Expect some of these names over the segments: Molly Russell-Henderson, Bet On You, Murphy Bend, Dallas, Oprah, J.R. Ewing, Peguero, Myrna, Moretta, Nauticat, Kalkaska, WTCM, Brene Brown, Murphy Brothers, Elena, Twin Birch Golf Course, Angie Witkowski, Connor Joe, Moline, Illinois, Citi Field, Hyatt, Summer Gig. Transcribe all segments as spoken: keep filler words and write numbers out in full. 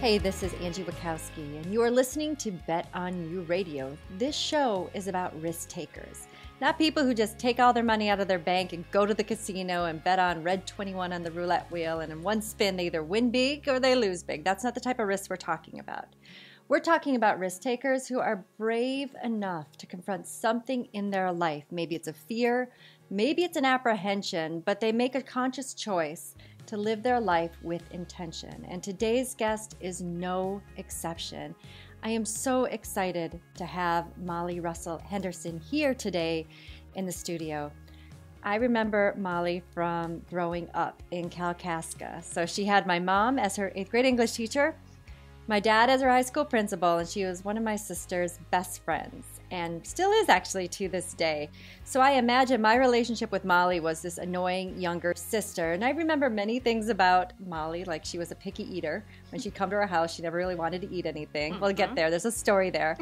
Hey, this is Angie Witkowski, and you are listening to Bet On You Radio. This show is about risk takers, not people who just take all their money out of their bank and go to the casino and bet on red twenty-one on the roulette wheel, and in one spin they either win big or they lose big. That's not the type of risk we're talking about. We're talking about risk takers who are brave enough to confront something in their life. Maybe it's a fear, maybe it's an apprehension, but they make a conscious choice to live their life with intention. And today's guest is no exception. I am so excited to have Molly Russell-Henderson here today in the studio. I remember Molly from growing up in Kalkaska. So she had my mom as her eighth grade English teacher, my dad as her high school principal, and she was one of my sister's best friends, and still is actually to this day. So I imagine my relationship with Molly was this annoying younger sister, and I remember many things about Molly, like she was a picky eater. When she'd come to our house, she never really wanted to eat anything. Mm-hmm. We'll get there, there's a story there.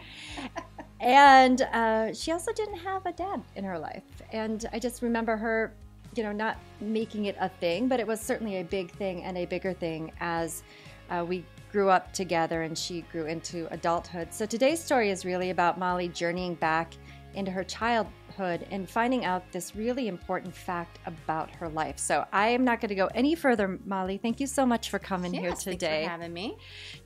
And uh, she also didn't have a dad in her life, and I just remember her, you know, not making it a thing, but it was certainly a big thing and a bigger thing as uh, we grew up together and she grew into adulthood. So today's story is really about Molly journeying back into her childhood and finding out this really important fact about her life. So I am not going to go any further. Molly, thank you so much for coming yes, here today. Thanks for having me.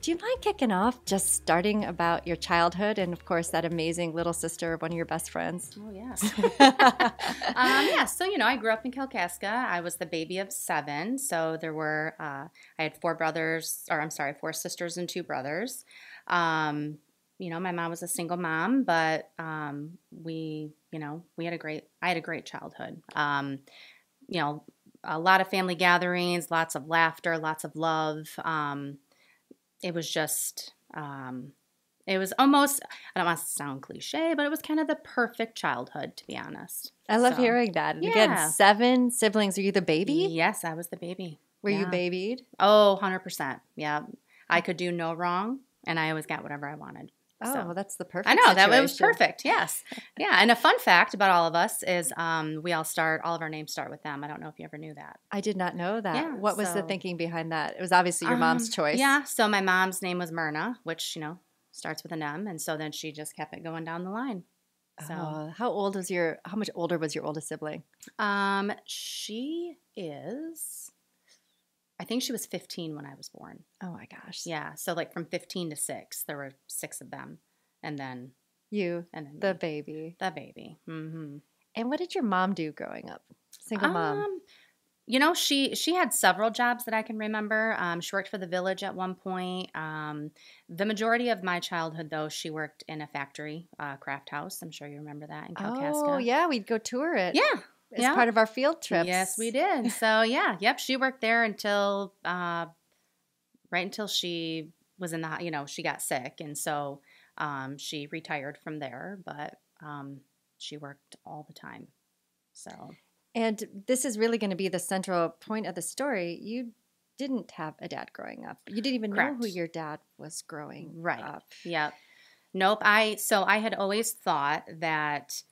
Do you mind kicking off just starting about your childhood and, of course, that amazing little sister of one of your best friends? Oh, yes. um, yeah, so, you know, I grew up in Kalkaska. I was the baby of seven. So there were, uh, I had four brothers, or I'm sorry, four sisters and two brothers. Um, You know, my mom was a single mom, but um, we, you know, we had a great, I had a great childhood. Um, you know, a lot of family gatherings, lots of laughter, lots of love. Um, it was just, um, it was almost, I don't want to sound cliche, but it was kind of the perfect childhood, to be honest. I love so, hearing that. And yeah. Again, seven siblings. Are you the baby? Yes, I was the baby. Were yeah. you babied? Oh, one hundred percent. Yeah. I could do no wrong, and I always got whatever I wanted. Oh, so. Well, that's the perfect I know, situation. That way was perfect, yes. Yeah, and a fun fact about all of us is um, we all start, all of our names start with them. I don't know if you ever knew that. I did not know that. Yeah, what so, was the thinking behind that? It was obviously your um, mom's choice. Yeah, so my mom's name was Myrna, which, you know, starts with an M, and so then she just kept it going down the line. So, oh, how old was your, how much older was your oldest sibling? Um, she is, I think she was fifteen when I was born. Oh, my gosh. Yeah. So, like, from fifteen to six, there were six of them. And then you. And then the me. baby. The baby. Mm-hmm. And what did your mom do growing up? Single um, mom. You know, she she had several jobs that I can remember. Um, she worked for the village at one point. Um, the majority of my childhood, though, she worked in a factory, uh, craft house. I'm sure you remember that in Kalkaska. Oh, yeah. We'd go tour it. Yeah. As yeah. part of our field trips. Yes, we did. So, yeah. Yep. She worked there until, uh, right until she was in the, you know, she got sick. And so um, she retired from there, but um, she worked all the time. So. And this is really going to be the central point of the story. You didn't have a dad growing up. You didn't even Correct. know who your dad was growing right. up. Yep. Nope. I, so I had always thought that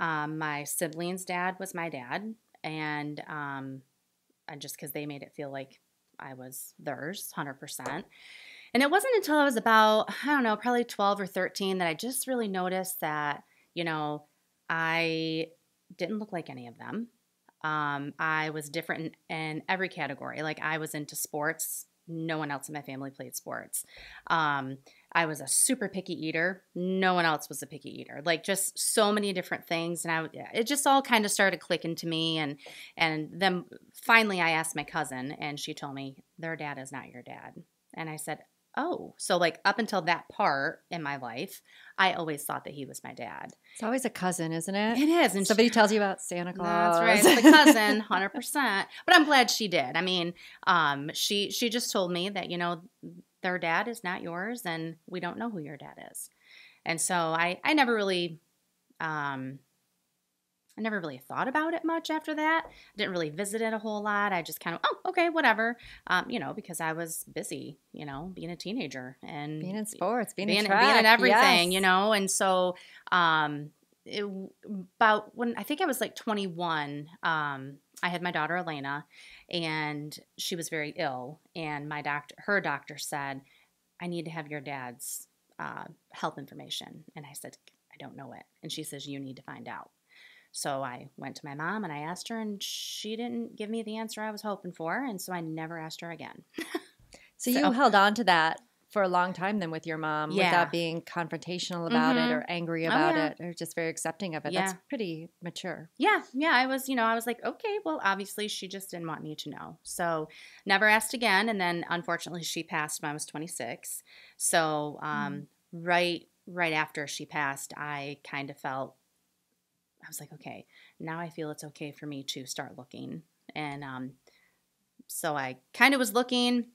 Um, my siblings' dad was my dad, and um, and just because they made it feel like I was theirs, one hundred percent. And it wasn't until I was about, I don't know, probably twelve or thirteen that I just really noticed that, you know, I didn't look like any of them. Um, I was different in, in every category. Like, I was into sports. No one else in my family played sports. Um, I was a super picky eater. No one else was a picky eater. Like, just so many different things. And I, it just all kind of started clicking to me. And, and then finally I asked my cousin, and she told me, their dad is not your dad. And I said, oh. So, like, up until that part in my life, I always thought that he was my dad. It's always a cousin, isn't it? It is. And somebody she, tells you about Santa Claus. That's right. It's the cousin, one hundred percent. But I'm glad she did. I mean, um, she, she just told me that, you know, their dad is not yours, and we don't know who your dad is. And so I, I never really um, I never really thought about it much after that. I didn't really visit it a whole lot. I just kind of, oh, okay, whatever, um, you know, because I was busy, you know, being a teenager. And being in sports, being, being in track. Being in everything, yes. You know. And so um, it, about when – I think I was like twenty-one, um, I had my daughter Elena, and she was very ill. And my doctor, her doctor said, I need to have your dad's uh, health information. And I said, I don't know it. And she says, you need to find out. So I went to my mom and I asked her, and she didn't give me the answer I was hoping for. And so I never asked her again. So, so you held on to that for a long time then with your mom, yeah, without being confrontational about mm-hmm. it or angry about oh, yeah. it, or just very accepting of it. Yeah. That's pretty mature. Yeah. Yeah. I was, you know, I was like, okay, well, obviously she just didn't want me to know. So never asked again. And then unfortunately she passed when I was twenty-six. So um, mm. right, right after she passed, I kind of felt, I was like, okay, now I feel it's okay for me to start looking. And um, so I kind of was looking.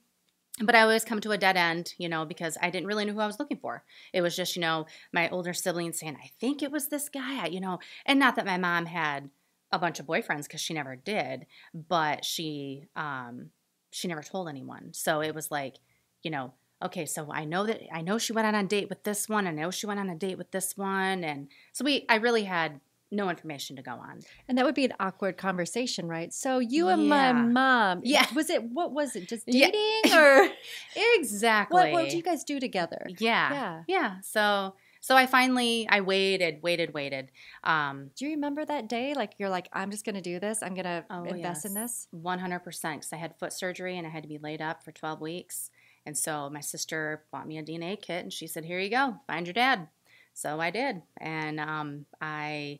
But I always come to a dead end, you know, because I didn't really know who I was looking for. It was just, you know, my older siblings saying, I think it was this guy, you know. And not that my mom had a bunch of boyfriends, because she never did, but she um, she never told anyone. So it was like, you know, okay, so I know that I know she went on a date with this one. I know she went on a date with this one. And so we, I really had no information to go on. And that would be an awkward conversation, right? So you yeah. and my mom. Yeah. Was it, what was it, just dating yeah. or? Exactly. What, what did you guys do together? Yeah. Yeah. Yeah. So so I finally, I waited, waited, waited. Um, do you remember that day? Like you're like, I'm just going to do this. I'm going to oh, invest yes. in this. one hundred percent. Because I had foot surgery and I had to be laid up for twelve weeks. And so my sister bought me a D N A kit and she said, here you go. Find your dad. So I did. And um, I...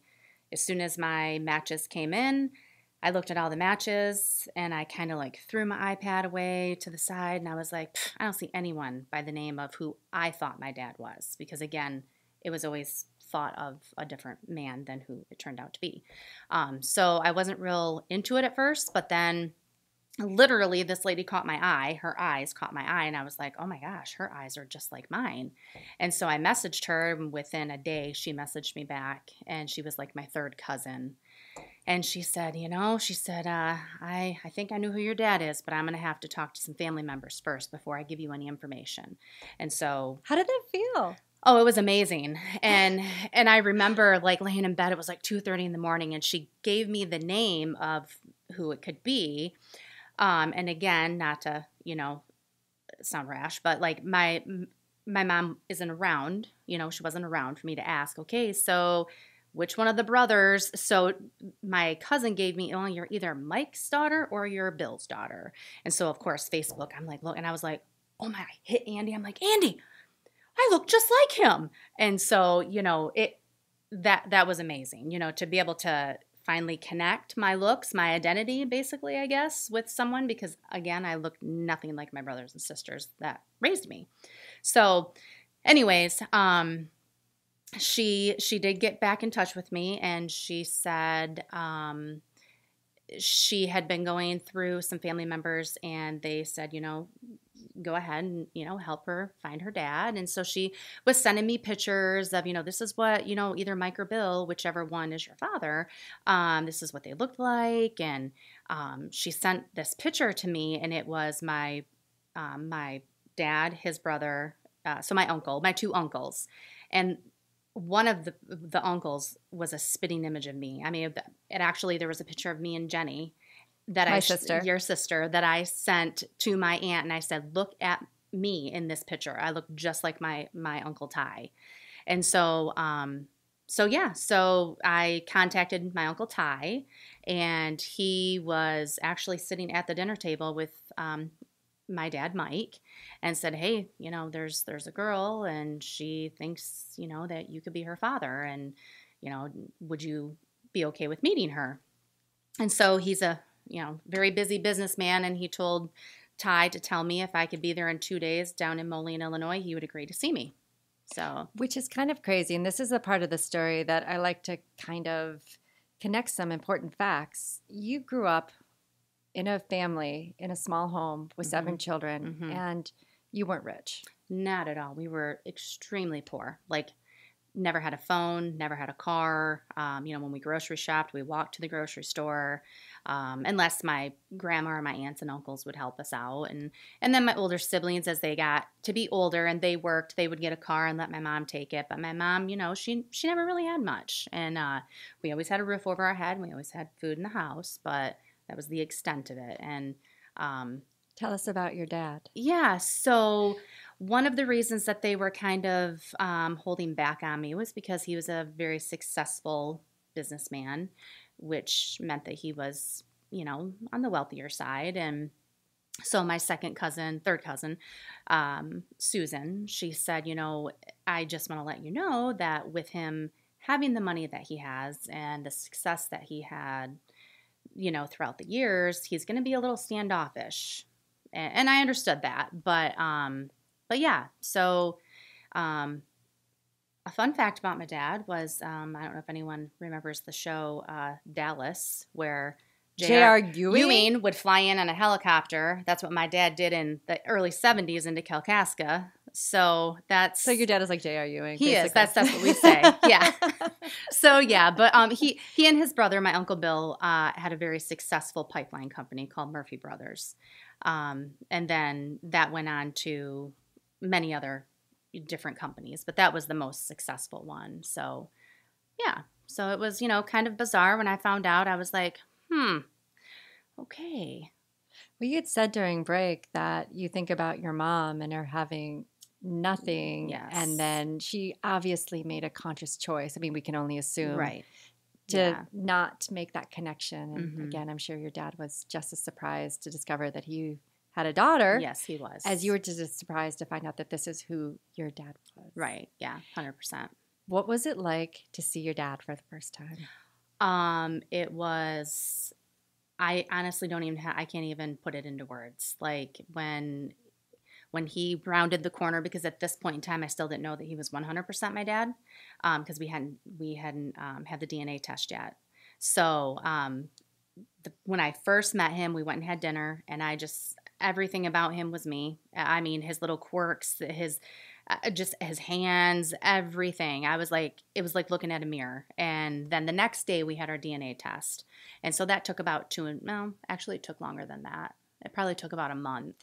As soon as my matches came in, I looked at all the matches and I kind of like threw my iPad away to the side and I was like, I don't see anyone by the name of who I thought my dad was, because again, it was always thought of a different man than who it turned out to be. Um, so I wasn't real into it at first, but then literally this lady caught my eye, her eyes caught my eye, and I was like, oh my gosh, her eyes are just like mine. And so I messaged her, and within a day she messaged me back, and she was like my third cousin. And she said, you know, she said, uh, I, I think I knew who your dad is, but I'm going to have to talk to some family members first before I give you any information. And so. How did that feel? Oh, it was amazing. And and I remember like laying in bed, it was like two thirty in the morning, and she gave me the name of who it could be. Um, and again, not to, you know, sound rash, but like my, my mom isn't around, you know, she wasn't around for me to ask, okay, so which one of the brothers? So my cousin gave me, oh, you're either Mike's daughter or you're Bill's daughter. And so of course, Facebook, I'm like, look, and I was like, oh my, I hit Andy. I'm like, Andy, I look just like him. And so, you know, it, that, that was amazing, you know, to be able to finally connect my looks, my identity, basically, I guess, with someone, because again, I looked nothing like my brothers and sisters that raised me. So anyways, um, she, she did get back in touch with me, and she said, um, she had been going through some family members and they said, you know, go ahead and, you know, help her find her dad. And so she was sending me pictures of, you know, this is what, you know, either Mike or Bill, whichever one is your father, um, this is what they looked like. And um, she sent this picture to me, and it was my, um, my dad, his brother, uh, so my uncle, my two uncles. And one of the, the uncles was a spitting image of me. I mean, it actually, there was a picture of me and Jenny that my I, sister, your sister, that I sent to my aunt, and I said, "Look at me in this picture. I look just like my my Uncle Ty." And so, um, so yeah, so I contacted my Uncle Ty, and he was actually sitting at the dinner table with um, my dad, Mike, and said, "Hey, you know, there's there's a girl, and she thinks, you know, that you could be her father, and you know, would you be okay with meeting her?" And so he's a you know, very busy businessman, and he told Ty to tell me if I could be there in two days down in Moline, Illinois, he would agree to see me. So, which is kind of crazy, and this is a part of the story that I like to kind of connect some important facts. You grew up in a family, in a small home with mm-hmm. seven children, mm-hmm. and you weren't rich. Not at all. We were extremely poor. Like, never had a phone, never had a car. Um, you know, when we grocery shopped, we walked to the grocery store, um, unless my grandma or my aunts and uncles would help us out. And and then my older siblings, as they got to be older and they worked, they would get a car and let my mom take it. But my mom, you know, she she never really had much. And uh, we always had a roof over our head, and we always had food in the house, but that was the extent of it. And um, Tell us about your dad. Yeah, so one of the reasons that they were kind of um, holding back on me was because he was a very successful businessman, which meant that he was, you know, on the wealthier side. And so my second cousin, third cousin, um, Susan, she said, you know, I just want to let you know that with him having the money that he has and the success that he had, you know, throughout the years, he's going to be a little standoffish. And, and I understood that. But, um, but yeah, so um, a fun fact about my dad was, um, I don't know if anyone remembers the show uh, Dallas, where J R. Ewing would fly in on a helicopter. That's what my dad did in the early seventies into Kalkaska. So that's so your dad is like J R. Ewing. He basically is. That's that's what we say. Yeah. So yeah, but um, he he and his brother, my uncle Bill, uh, had a very successful pipeline company called Murphy Brothers, um, and then that went on to many other different companies, but that was the most successful one. So yeah, so it was, you know, kind of bizarre when I found out. I was like, hmm, okay. Well, you had said during break that you think about your mom and her having nothing. Yes. And then she obviously made a conscious choice. I mean, we can only assume, right, to yeah. not make that connection. And mm-hmm. again, I'm sure your dad was just as surprised to discover that he had a daughter. Yes, he was. As you were just as surprised to find out that this is who your dad was. Right. Yeah, one hundred percent. What was it like to see your dad for the first time? Um, it was, I honestly don't even have, I can't even put it into words. Like when, when he rounded the corner, because at this point in time, I still didn't know that he was one hundred percent my dad. Um, cause we hadn't, we hadn't, um, had the D N A test yet. So, um, the, when I first met him, we went and had dinner, and I just, everything about him was me. I mean, his little quirks, his, Uh, just his hands, everything. I was like, it was like looking at a mirror. And then the next day we had our D N A test. And so that took about two, and well, actually it took longer than that. It probably took about a month.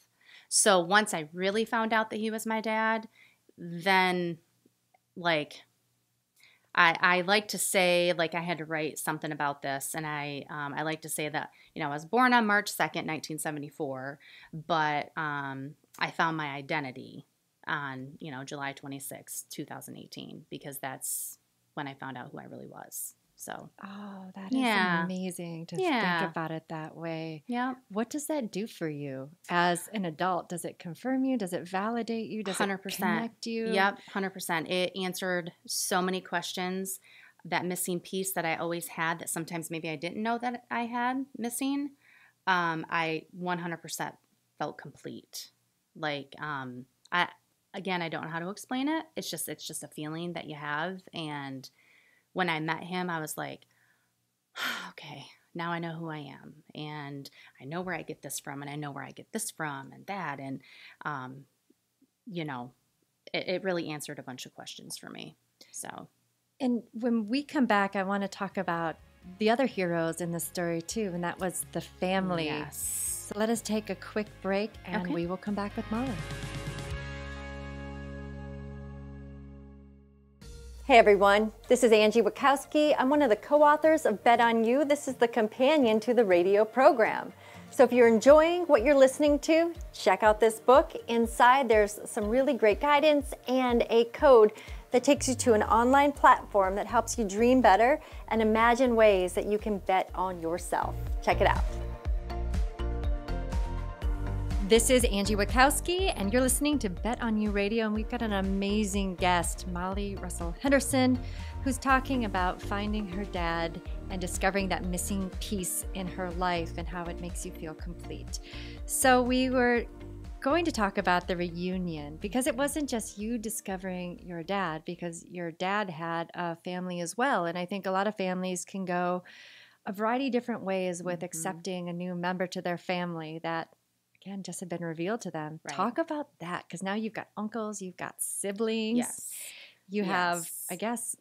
So once I really found out that he was my dad, then like, I, I like to say, like I had to write something about this, and I um, I like to say that, you know, I was born on March second, nineteen seventy-four, but um, I found my identity on, you know, July twenty-sixth, two thousand eighteen, because that's when I found out who I really was. So, oh, that is yeah. amazing to yeah. think about it that way. Yeah. What does that do for you as an adult? Does it confirm you? Does it validate you? Does one hundred percent. It connect you? Yep, one hundred percent. It answered so many questions, that missing piece that I always had that sometimes maybe I didn't know that I had missing. Um, I one hundred percent felt complete. Like, um, I... Again, I don't know how to explain it. It's just it's just a feeling that you have. And when I met him, I was like, okay, now I know who I am. And I know where I get this from, and I know where I get this from, and that. And, um, you know, it, it really answered a bunch of questions for me. So, and when we come back, I want to talk about the other heroes in the story too, and that was the family. Yes. So let us take a quick break, and okay. we will come back with Molly. Hey everyone, this is Angie Witkowski. I'm one of the co-authors of Bet On You. This is the companion to the radio program. So if you're enjoying what you're listening to, check out this book. Inside there's some really great guidance and a code that takes you to an online platform that helps you dream better and imagine ways that you can bet on yourself. Check it out. This is Angie Witkowski, and you're listening to Bet On You Radio, and we've got an amazing guest, Molly Russell-Henderson, who's talking about finding her dad and discovering that missing piece in her life and how it makes you feel complete. So we were going to talk about the reunion, because it wasn't just you discovering your dad, because your dad had a family as well, and I think a lot of families can go a variety of different ways with mm-hmm. accepting a new member to their family that and just have been revealed to them. Right. Talk about that, because now you've got uncles, you've got siblings. Yes. You yes. have, I guess,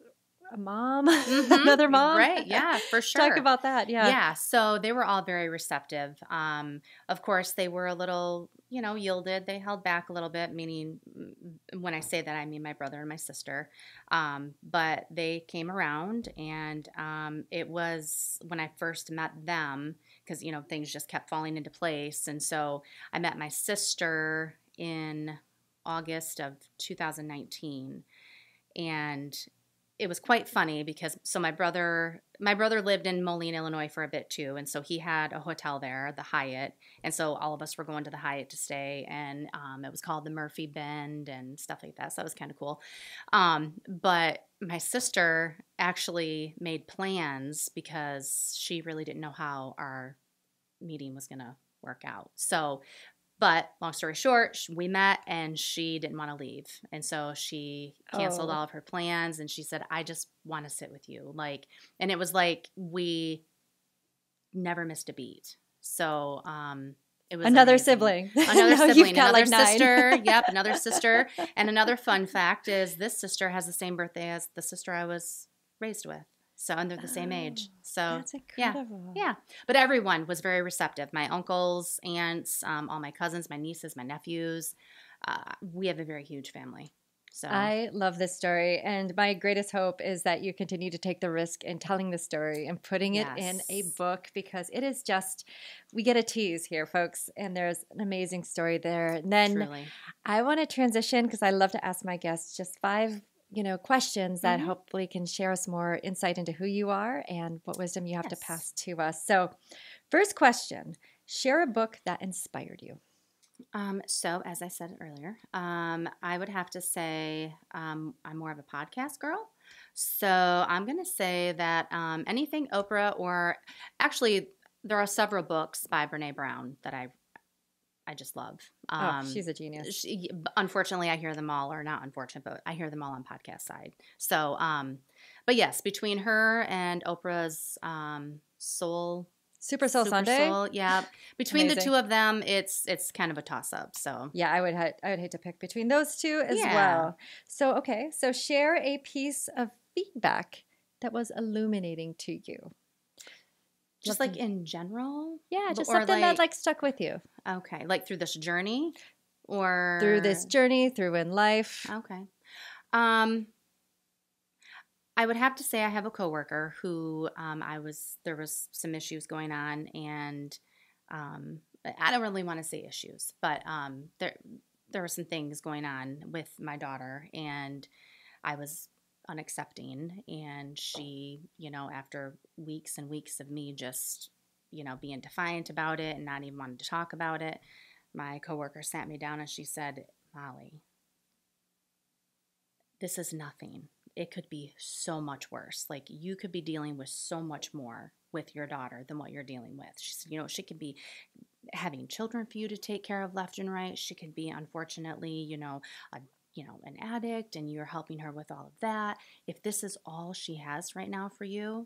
a mom, mm-hmm. another mom. Right, yeah, for sure. Talk about that, yeah. Yeah, so they were all very receptive. Um, of course, they were a little, you know, yielded. They held back a little bit, meaning when I say that, I mean my brother and my sister. Um, but they came around, and um, it was when I first met them, because, you know, things just kept falling into place. And so I met my sister in August of two thousand nineteen, and it was quite funny because, so my brother, my brother lived in Moline, Illinois for a bit too. And so he had a hotel there, the Hyatt. And so all of us were going to the Hyatt to stay. And um, it was called the Murphy Bend and stuff like that. So that was kind of cool. Um, but my sister actually made plans because she really didn't know how our meeting was going to work out. So, but long story short, we met and she didn't want to leave. And so she canceled oh. all of her plans, and she said, I just want to sit with you. Like, and it was like we never missed a beat. So um, it was another amazing. sibling. Another no, sibling, another like sister. Yep, another sister. And another fun fact is this sister has the same birthday as the sister I was raised with. So, and they're the same oh, age. So, that's incredible. Yeah, yeah. But everyone was very receptive. My uncles, aunts, um, all my cousins, my nieces, my nephews. Uh, we have a very huge family. So I love this story. And my greatest hope is that you continue to take the risk in telling the story and putting it yes. in a book, because it is just, we get a tease here, folks. And there's an amazing story there. And then Truly. I want to transition, because I love to ask my guests just five you know, questions that mm-hmm. hopefully can share us more insight into who you are and what wisdom you have yes. to pass to us. So first question, share a book that inspired you. Um, so as I said earlier, um, I would have to say um, I'm more of a podcast girl. So I'm going to say that um, anything Oprah, or actually there are several books by Brene Brown that I I just love. Um, oh, she's a genius. She, unfortunately, I hear them all, or not unfortunate, but I hear them all on podcast side. So, um, but yes, between her and Oprah's um, Soul Super Soul Super Sunday, Soul, yeah, between amazing. The two of them, it's it's kind of a toss up. So yeah, I would ha- I would hate to pick between those two as yeah. well. So okay, so share a piece of feedback that was illuminating to you. Just like in general? Yeah, just something like, that like stuck with you. Okay, like through this journey or? Through this journey, through in life. Okay. Um, I would have to say I have a coworker who um, I was, there was some issues going on, and um, I don't really want to say issues, but um, there, there were some things going on with my daughter, and I was unaccepting, and she, you know, after weeks and weeks of me just, you know, being defiant about it and not even wanting to talk about it, my coworker sat me down and she said, Molly, this is nothing. It could be so much worse. Like, you could be dealing with so much more with your daughter than what you're dealing with. She said, you know, she could be having children for you to take care of left and right. She could be, unfortunately, you know, a you know, an addict, and you're helping her with all of that. If this is all she has right now for you,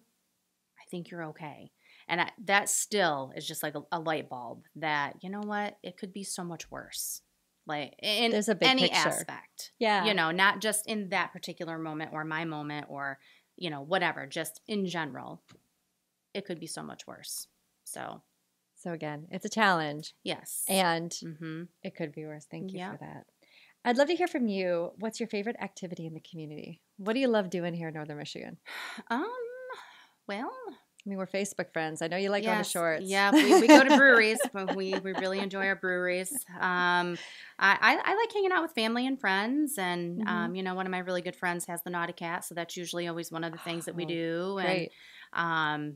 I think you're okay. And I, that still is just like a, a light bulb that, you know what, it could be so much worse. Like in There's a big any picture. Aspect. Yeah. You know, not just in that particular moment or my moment or, you know, whatever, just in general, it could be so much worse. So. So again, it's a challenge. Yes. And mm-hmm. it could be worse. Thank you yep. for that. I'd love to hear from you. What's your favorite activity in the community? What do you love doing here in Northern Michigan? Um, well, I mean, we're Facebook friends. I know you like yes, going to shorts. Yeah, we, we go to breweries. But we, we really enjoy our breweries. Um, I, I, I like hanging out with family and friends. And, mm-hmm. um, you know, one of my really good friends has the Nauticat, so that's usually always one of the things oh, that we do. And um,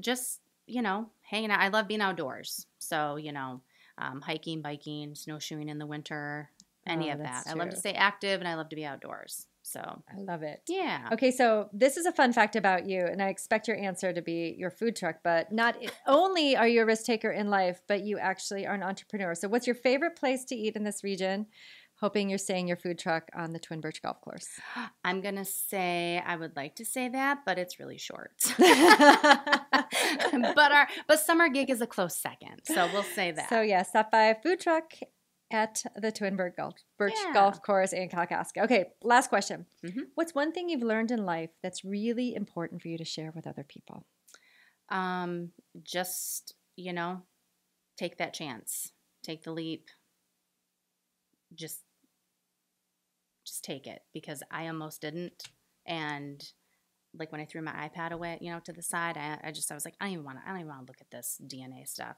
just, you know, hanging out. I love being outdoors. So, you know, um, hiking, biking, snowshoeing in the winter. Any oh, of that. True. I love to stay active, and I love to be outdoors. So I love it. Yeah. Okay, so this is a fun fact about you, and I expect your answer to be your food truck, but not only are you a risk taker in life, but you actually are an entrepreneur. So what's your favorite place to eat in this region? Hoping you're saying your food truck on the Twin Birch Golf Course. I'm going to say I would like to say that, but it's really short. but our but Summer Gig is a close second, so we'll say that. So yeah, stop by a food truck at the Twin Birch Golf, Birch yeah. Golf Course in Kalkaska. Okay, last question. Mm-hmm. What's one thing you've learned in life that's really important for you to share with other people? Um, just, you know, take that chance. Take the leap. Just, just take it, because I almost didn't, and like when I threw my iPad away, you know, to the side, I, I just, I was like, I don't even want to, I don't even want to look at this D N A stuff.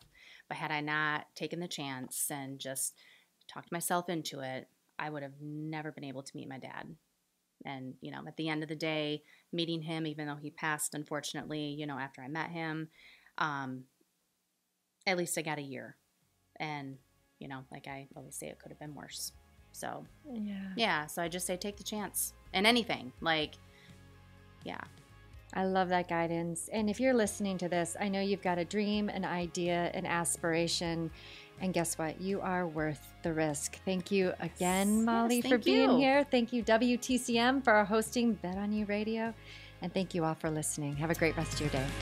But had I not taken the chance and just talked myself into it, I would have never been able to meet my dad. And, you know, at the end of the day, meeting him, even though he passed, unfortunately, you know, after I met him, um, at least I got a year. And, you know, like I always say, it could have been worse. So, yeah. Yeah. So I just say, take the chance in anything. Like, yeah. I love that guidance. And if you're listening to this, I know you've got a dream, an idea, an aspiration. And guess what? You are worth the risk. Thank you again, Molly, yes, for being you. here. Thank you, W T C M, for hosting Bet On You Radio. And thank you all for listening. Have a great rest of your day.